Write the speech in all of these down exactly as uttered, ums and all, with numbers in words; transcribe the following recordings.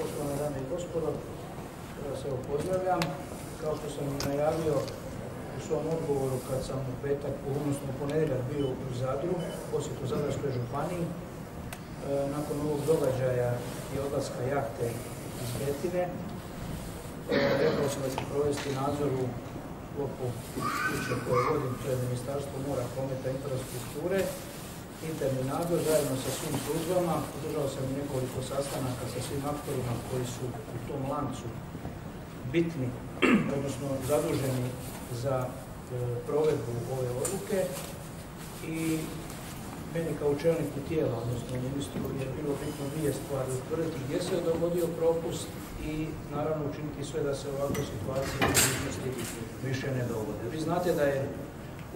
Poštovane dame i gospodo, da se pozdravljam. Kao što sam najavio u svom odgovoru kad sam u petak, odnosno u ponedjeljak bio u Zadru, posjetu Zadarskoj županiji, nakon ovog događaja i odlaska jahte iz Betine, rekao sam da ću provesti nadzor u sklopu kuće koje vodim, to je Ministarstvo mora, prometa i infrastrukture, interni nadzor zajedno sa svim službama. Održao sam i nekoliko sastanaka sa svim aktorima koji su u tom lancu bitni, odnosno zaduženi za e, provedbu ove odluke, i meni kao čelniku tijela, odnosno ministru, je bilo bitno dvije stvari: utvrditi gdje se je dogodio propust i naravno učiniti sve da se ovakve situacije u budućnosti više ne dogode. Vi znate da je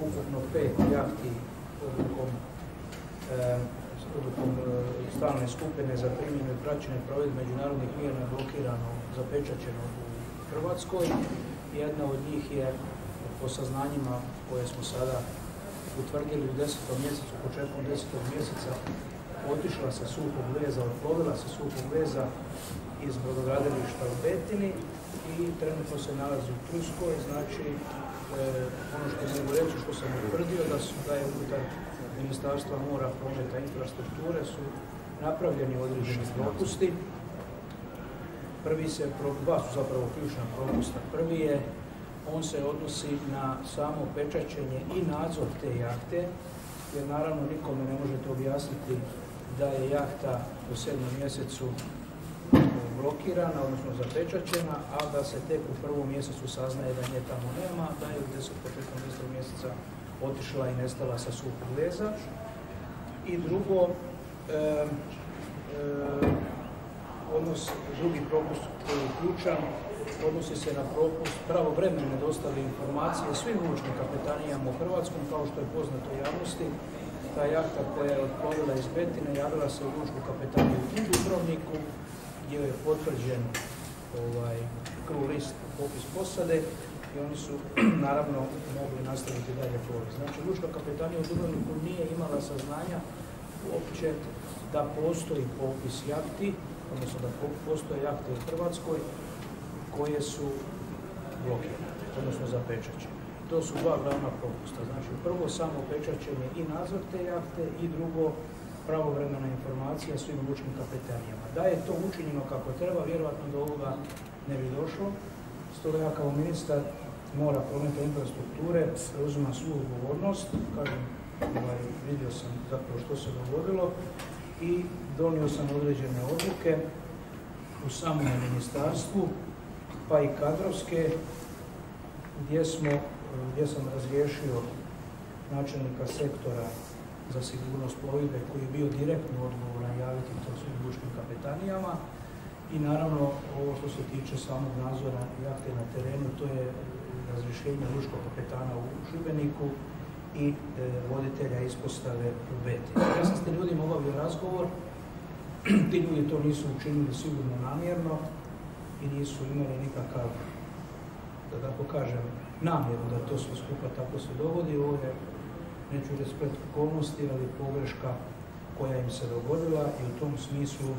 ukupno pet jahti odlukom e, odlukom e, stalne skupine za primjenu i praćenje provedbe međunarodnih mjera blokirano, zapečaćeno u Hrvatskoj. Jedna od njih je, po saznanjima koje smo sada utvrdili, u desetom mjesecu, početkom desetog mjeseca, otišla sa suhog veza, odplovila sa suhog veza iz brodogradilišta u Betini i trenutno se nalazi u Turskoj. Znači, e, ono što sam reći, što sam utvrdio, da su da je unutar Ministarstva mora, prometa i infrastrukture su napravljeni određeni propusti. Prvi se, dva su zapravo ključna propusta. Prvi je, on se odnosi na samo pečaćenje i nadzor te jahte, jer naravno nikome ne možete objasniti da je jahta u sedmom mjesecu blokirana, odnosno zapečaćena, a da se tek u prvom mjesecu saznaje da nje tamo nema, da je u desetom, petnaestom mjeseca otišla i nestala sa suhog veza. I drugo, e, e, odnos, drugi propust koji je ključan, odnosi se na propust pravovremene dostave informacije svim lučkim kapetanijama u Hrvatskom. Kao što je poznato javnosti, ta jahta koja je otplovila iz Betine javila se u lučku kapetaniju u Dubrovniku, gdje je potvrđen ovaj, crew list, popis posade, i oni su naravno mogli nastaviti dalje ploviti. Znači, lučka kapetanija u Dubrovniku nije imala saznanja uopće da postoji popis jahti, odnosno da postoje jahte u Hrvatskoj koje su blokirane, odnosno zapečaćene. To su dva glavna propusta. Znači, prvo, samo pečaćenje i nadzor te jahte, i drugo, pravovremena informacija svim lučkim kapetanijama. Da je to učinjeno kako treba, vjerojatno do ovoga ne bi došlo. Stoga ja kao ministar mora, prometa i infrastrukture preuzimam svu odgovornost. Kažem, ovaj, vidio sam zapravo što se dogodilo i donio sam određene odluke u samom ministarstvu, pa i kadrovske, gdje, smo, gdje sam razriješio načelnika sektora za sigurnost plovidbe, koji je bio direktno odgovoran javiti to svim lučkim kapetanijama, i naravno ovo što se tiče samog nadzora jahte na terenu, to je razrješenje lučkog kapetana u Šibeniku i e, voditelja ispostave u Betini. Ja sam s tim ljudima obavio razgovor, ti ljudi to nisu učinili sigurno namjerno i nisu imali nikakav, da tako kažem, namjeru da to sve skupa tako se dogodi. Ovo je, neću reći splet okolnosti, ali pogreška koja im se dogodila, i u tom smislu e,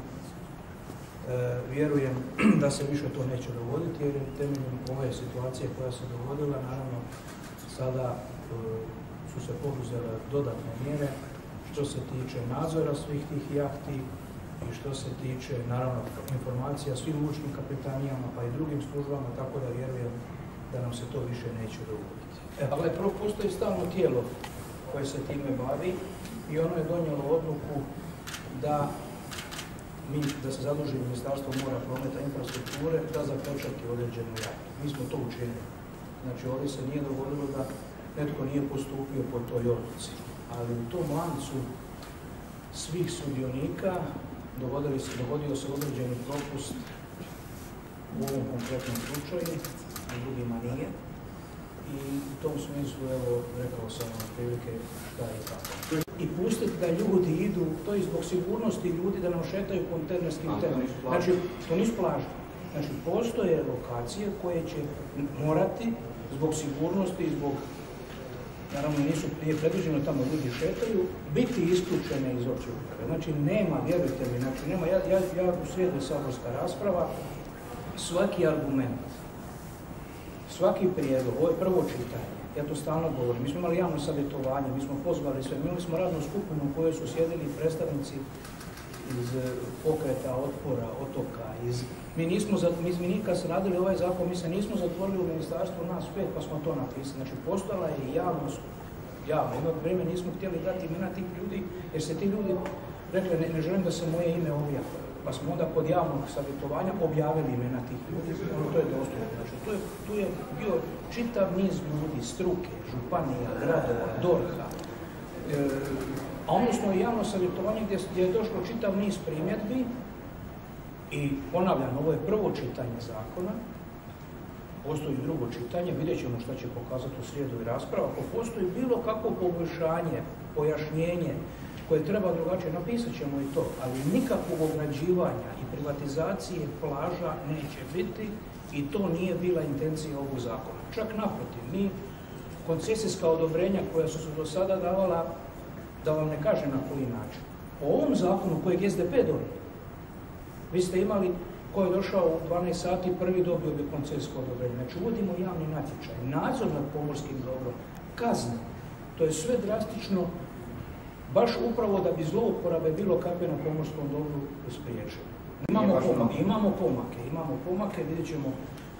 vjerujem da se više to neće dogoditi, jer temeljem ove situacije koja se dogodila, naravno, sada su se poduzele dodatne mjere što se tiče nadzora svih tih jahti i što se tiče, naravno, informacija svim lučkim kapetanijama, pa i drugim službama, tako da vjerujem da nam se to više neće dogoditi. E, ali postoji stalno tijelo koje se time bavi i ono je donijelo odluku da, mi, da se zaduži Ministarstvo mora, prometa i infrastrukture da zapečati određenu jahtu. Mi smo to učinili. Znači, ovdje se nije dogodilo da netko nije postupio po toj odluci, ali u tom lancu svih sudionika dogodio se, dogodio se određeni propust u ovom konkretnom slučaju, a drugima nije, i u tom smislu, evo, rekao sam vam prilike šta je tako. I pustiti da ljudi idu, to je zbog sigurnosti ljudi da nam šetaju kontejnerskim terenom. Znači, to nisu plaže. Znači, postoje lokacije koje će morati, zbog sigurnosti i zbog naravno nisu nije predviđeno tamo ljudi šetaju, biti isključene iz opće uprave. Znači nema, vjerujte mi, znači nema, ja, ja, ja uslijede saborska rasprava, svaki argument, svaki prijedlog, ovo je prvo čitanje, ja to stalno govorim, mi smo imali javno savjetovanje, mi smo pozvali sve, imali smo radnu skupinu u kojoj su sjedili predstavnici iz pokreta, otpora, otoka, iz... Mi nismo, mi nikad se radili ovaj zakon, mi se nismo zatvorili u ministarstvu nas pet pa smo to napisali. Znači, postala je javnost, javno, jedno vrijeme nismo htjeli dati imena tih ljudi, jer se ti ljudi rekli ne, ne želim da se moje ime objavi. Pa smo onda pod javnog savjetovanja objavili imena tih ljudi, to je dostupno. Znači, tu je, tu je bio čitav niz ljudi, struke, županija, gradova, DORH-a, e, a odnosno i javno savjetovanje gdje, gdje je došlo čitav niz primjedbi. I ponavljam, ovo je prvo čitanje zakona, postoji drugo čitanje, vidjet ćemo šta će pokazati u srijedu i raspravu. Ako postoji bilo kakvo poboljšanje, pojašnjenje koje treba drugačije, napisat ćemo i to, ali nikakvog ograđivanja i privatizacije plaža neće biti i to nije bila intencija ovog zakona. Čak naprotiv, mi koncesijska odobrenja koja su se do sada davala, da vam ne kažem na koji način, po ovom zakonu kojeg S D P donio, vi ste imali, ko je došao u dvanaest sati, prvi dobio bi koncesijsko odobrenje. Znači, uvodimo javni natječaj, nadzor nad pomorskim dobrom, kazne. To je sve drastično, baš upravo da bi zlouporabe bilo kakve na pomorskom dobru spriječene. Imamo pomake, imamo pomake, imamo pomake, vidjet ćemo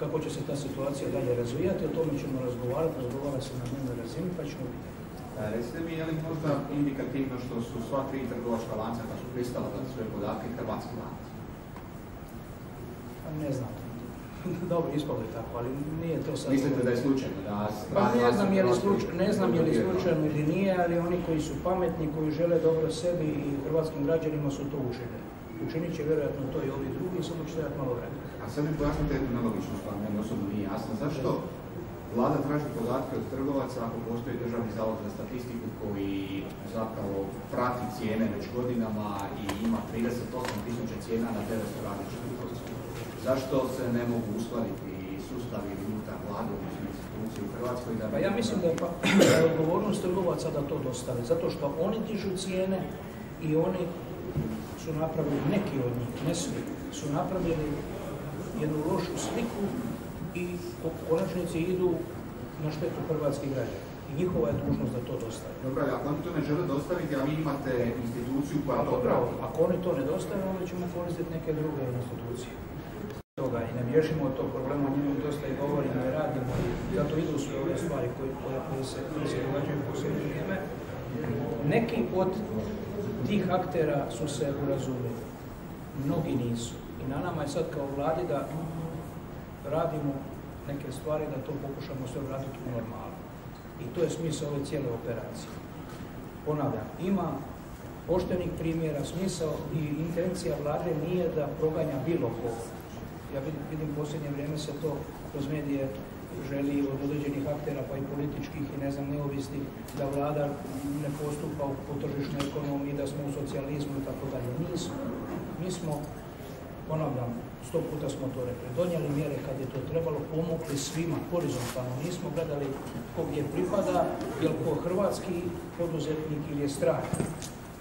kako će se ta situacija dalje razvijati, o tome ćemo razgovarati, razgovarati se na dnevnoj razini, pa ćemo vidjeti. Recite mi, je li možda indikativno što su sva tri trgovačka lanca pa su pristala da svoje podatke hrvatski lanci? Ne znam, dobro, ispalo je tako, ali nije to sad... Mislite da je slučajno? Ne znam je li slučajno ili nije, ali oni koji su pametni, koji žele dobro sebi i hrvatskim građanima su to učinili. Učinit će vjerojatno to i ovi drugi, samo će dati malo vremena. A sad mi pojasnite jednu nelogičnost, koja meni osobno nije jasna. Zašto vlada traži podatke od trgovaca ako postoji Državni zavod za statistiku koji zapravo prati cijene već godinama i ima trideset osam tisuća cijena na devetsto različitih proizvoda? Zašto se ne mogu uskladiti sustavi unutar vlade, odnosno institucije u Hrvatskoj? Da... Pa ja mislim da je, pa, da je odgovornost trgovaca da to dostave, zato što oni dižu cijene i oni su napravili, neki od njih, ne svi, su napravili jednu lošu sliku i u konačnici idu na štetu hrvatskih građana. I njihova je dužnost da to dostave. Dobro, ako oni to ne žele dostaviti, a vi imate instituciju koja to prati? Ako oni to ne dostave, onda ćemo koristiti neke druge institucije. I ne bježimo od tog problema, o njemu dosta i govorimo i radimo i zato idu sve ove stvari koje se događaju u posljednje vrijeme. Neki od tih aktera su se urazumili, mnogi nisu. I na nama je sad kao vladi da radimo neke stvari, da to pokušamo sve vratiti u normalu. I to je smisao ove cijele operacije. Ponavljam, ima poštenih primjera, smisao i intencija vlade nije da proganja bilo koga. Ja vidim, u posljednje vrijeme se to kroz medije želi od određenih aktera, pa i političkih i ne znam, neovisnih, da vlada ne postupa u tržišnoj ekonomiji, da smo u socijalizmu i tako dalje. Nismo. Mi smo, ponavljam, sto puta smo to rekli, donijeli mjere kad je to trebalo, pomogli svima horizontalno. Nismo gledali ko gdje pripada, je li ko hrvatski poduzetnik ili je strani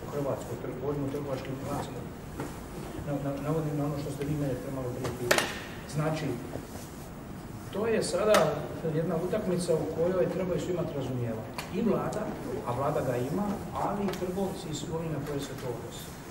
u Hrvatskoj, govorimo o trgovačkim lancima. Navodim na ono što ste vi mene premalo prijatelji. Znači, to je sada jedna utakmica u kojoj trebaju svi imati razumijevanje. I vlada, a vlada ga ima, ali i trgovci i svi oni na koje se to odnosi.